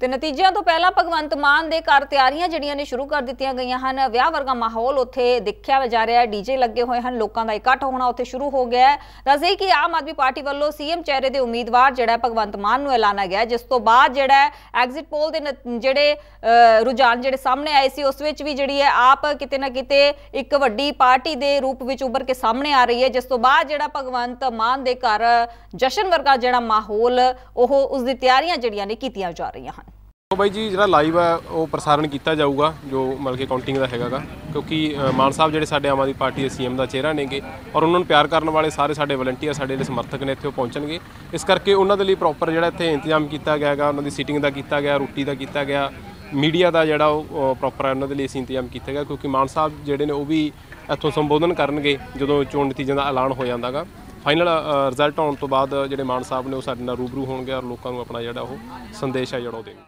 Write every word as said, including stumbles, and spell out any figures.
ਤੇ ਨਤੀਜਿਆਂ ਤੋਂ ਪਹਿਲਾਂ ਭਗਵੰਤ ਮਾਨ ਦੇ ਘਰ ਤਿਆਰੀਆਂ ਜਿਹੜੀਆਂ ਨੇ ਸ਼ੁਰੂ ਕਰ ਦਿੱਤੀਆਂ ਗਈਆਂ ਹਨ। ਵਿਆਹ ਵਰਗਾ ਮਾਹੌਲ ਉੱਥੇ ਦੇਖਿਆ ਜਾ ਰਿਹਾ ਹੈ, ਡੀਜੇ ਲੱਗੇ ਹੋਏ ਹਨ, ਲੋਕਾਂ ਦਾ ਇਕੱਠ ਹੋਣਾ ਉੱਥੇ ਸ਼ੁਰੂ ਹੋ ਗਿਆ ਹੈ। ਦੱਸਦੇ ਕਿ ਆਮ ਆਦਮੀ ਪਾਰਟੀ ਵੱਲੋਂ ਸੀਐਮ ਚਿਹਰੇ ਦੇ ਉਮੀਦਵਾਰ ਜਿਹੜਾ ਭਗਵੰਤ ਮਾਨ ਨੂੰ ਐਲਾਨਿਆ ਗਿਆ, ਜਿਸ ਤੋਂ ਬਾਅਦ ਜਿਹੜਾ ਐਗਜ਼ਿਟ ਪੋਲ ਦੇ ਜਿਹੜੇ ਰੁਝਾਨ ਜਿਹੜੇ ਸਾਹਮਣੇ ਆਏ ਸੀ ਉਸ ਵਿੱਚ ਵੀ ਜਿਹੜੀ ਹੈ ਆਪ ਕਿਤੇ ਨਾ ਕਿਤੇ ਇੱਕ ਵੱਡੀ ਪਾਰਟੀ ਦੇ ਰੂਪ ਵਿੱਚ ਉੱਭਰ ਕੇ ਸਾਹਮਣੇ ਆ ਰਹੀ ਹੈ, ਜਿਸ ਤੋਂ ਬਾਅਦ ਜਿਹੜਾ ਭਗਵੰਤ ਮਾਨ ਦੇ ਘਰ ਜਸ਼ਨ ਵਰਗਾ ਜਿਹੜਾ ਮਾਹੌਲ ਉਹ ਉਸ ਦੀ ਤਿਆਰੀਆਂ ਜਿਹੜੀਆਂ ਨੇ ਕੀਤੀਆਂ ਜਾ ਰਹੀਆਂ ਹਨ। तो भाई जी जरा लाइव है वो प्रसारण किया जाऊगा जो मतलब कि काउंटिंग का हैगा गा, क्योंकि मान साहब जो साडे आम आदमी पार्टी के सीएम का चेहरा नेगे और उन्होंने प्यार करने वाले सारे साडे वलंटियर साडे समर्थक ने इत्थे पहुँचणगे, इस करके उन्होंने लिए प्रॉपर जो इत्थे इंतजाम किया गया है, उन्होंने सीटिंग का किया गया, रोटी का किया गया, मीडिया का जोड़ा प्रॉपर है उन्होंने लिए असीं इंतजाम किया गया, क्योंकि मान साहब जोड़े ने वो भी इत्थों संबोधन करनगे जो चोण नतीजों का ऐलान हो जाता है। फाइनल रिजल्ट आने तो बाद जो मान साहब ने वो साडे नाल रूबरू होणगे और लोकां नूं अपना जोड़ा वो संदेश है जोड़ा देणगे।